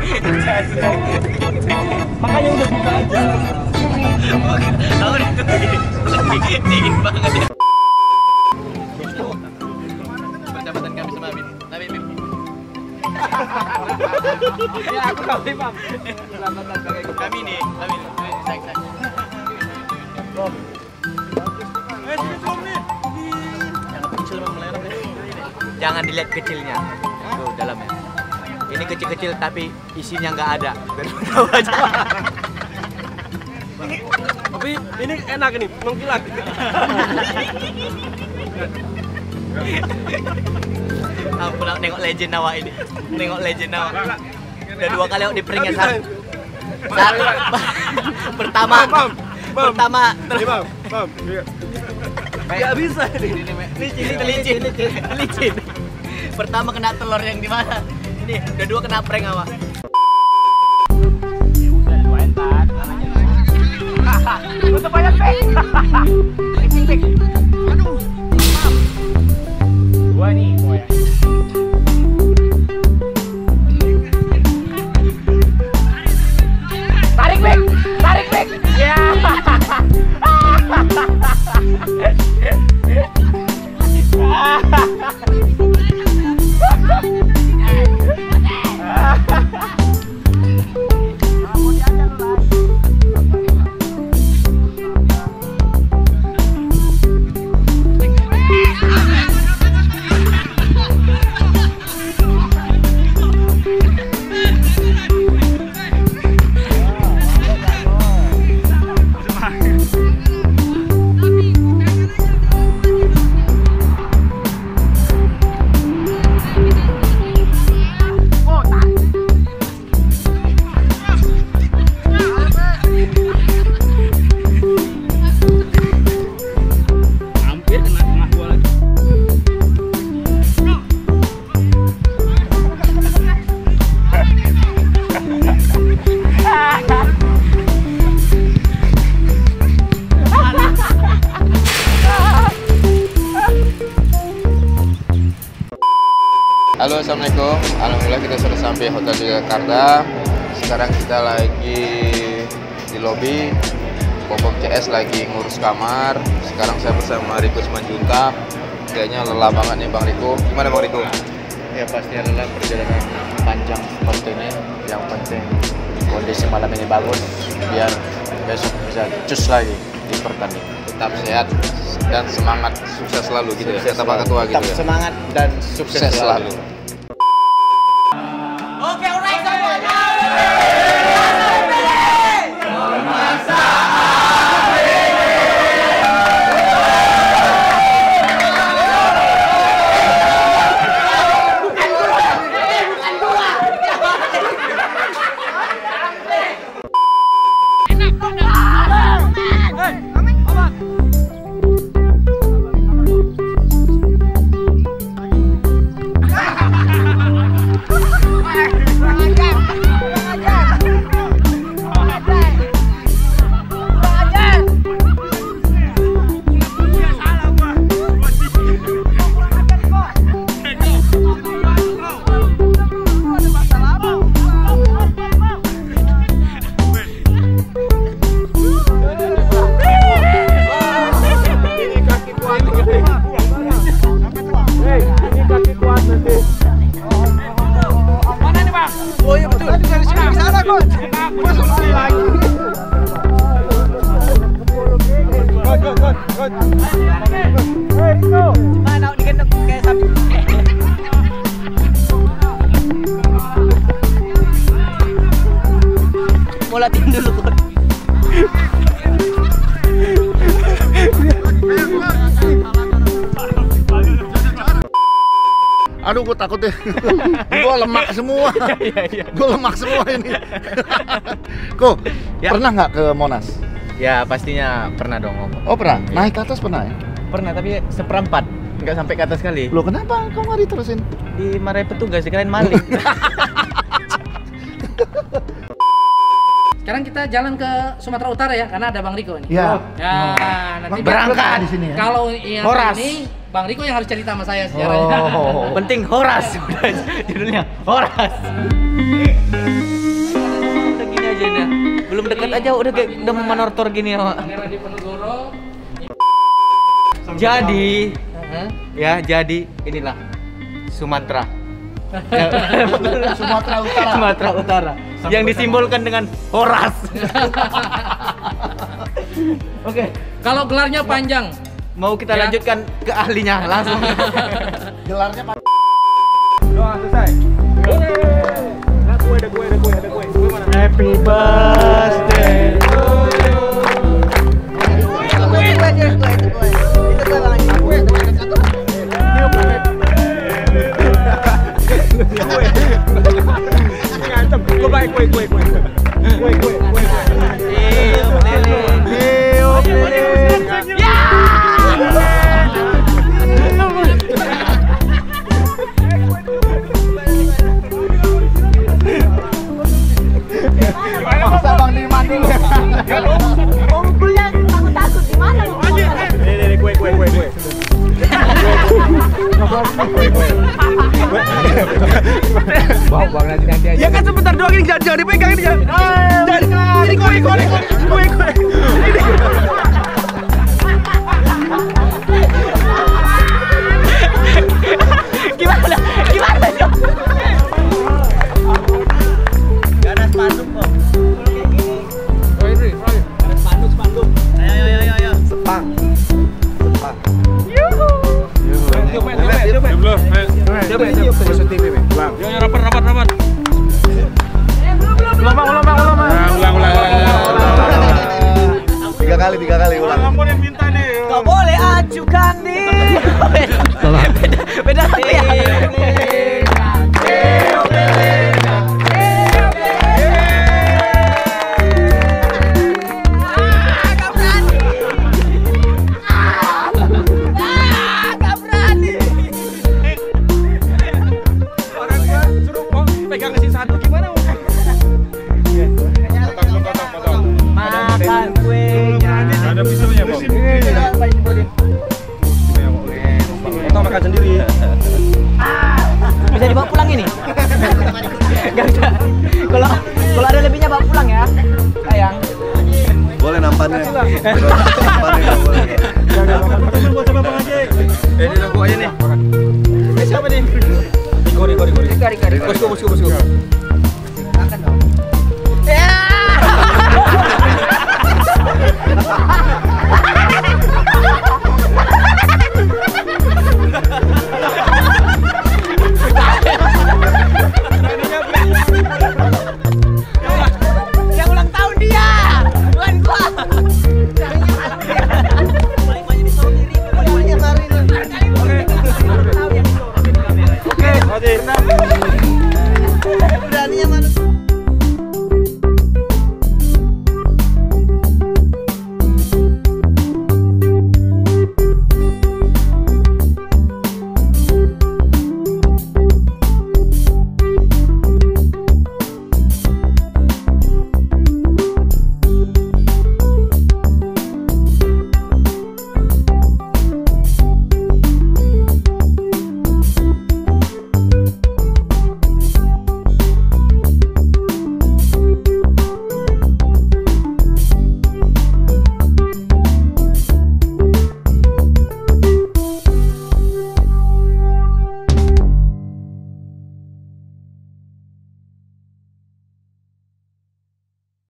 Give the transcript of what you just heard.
Makanya udah buka aja. Tahu itu dingin banget ya. Pendapatan kami sama Amin. Amin. Ya aku tahu nih, Bang. Pendapatan kami nih, Amin. Naik. Jangan dilihat kecilnya, tuh dalamnya. Ini kecil-kecil tapi isinya nggak ada. Berapa aja. Tapi ini enak nih, mengkilat. Ampun, nengok legend Nawa ini. Nengok legend Nawa. Udah dua kali aku diperingatkan. Satu, pertama. Gak bisa nih. Licin. Pertama kena telur yang di mana? Ini kedua kena prank awak. Udah banyak prank. Aduh. Gua nih moya. Tarik bek. Ya. Halo, assalamualaikum. Alhamdulillah kita sudah sampai hotel di Jakarta. Sekarang kita lagi di lobby. Popok CS lagi ngurus kamar. Sekarang saya bersama Riko Simanjuntak. Kayaknya lelah banget nih Bang Riko. Gimana Bang Riko? Ya pasti lelah, perjalanan panjang seperti ini. Yang penting kondisi malam ini bagus biar besok bisa cus lagi di pertandingan. Tetap sehat dan semangat, sukses selalu gitu ya. Kata Pak Ketua gitu ya. Tetap semangat dan sukses selalu. Oke, alright semuanya. Aduh, gue takut deh. Gue lemak semua. Gue lemak semua ini. Ko, ya. Pernah nggak ke Monas? Ya pastinya pernah dong. Oh pernah? Ya. Naik ke atas pernah ya? Pernah, tapi seperempat. Nggak sampai ke atas kali. Loh kenapa? Kau nggak diterusin? Dimarahi petugas, dikirain maling. Sekarang kita jalan ke Sumatera Utara ya, karena ada Bang Riko ini. Ya. Nah, nanti berangkat di sini ya. Kalau yang ini Bang Riko yang harus cerita sama saya sejarahnya. Penting Horas, judulnya Horas. deket aja udah kayak udah mau menortor gini ya. Jadi ya jadi inilah Sumatera. Sumatera Utara. Sumatera Utara yang disimbolkan dengan Horas. Oke, kalau gelarnya panjang mau kita lanjutkan ke ahlinya langsung. Gelarnya panjang. Doa selesai. Ada kue. Happy birthday to you. Ya kan sebentar doang ini jangan dipegang ini jangan. Jadi kue. Gimana dong? Gak ada spanduk kok. Ada spanduk. Ayo. Sepang. Rapat. Ulang. Tiga kali ulang. Ampun yang minta nih. Gak boleh ajukan nih. Beda ya. Kalau ada lebihnya bawa pulang ya. Sayang. Boleh nampannya. Ini aku aja nih. Siapa nih? Riko.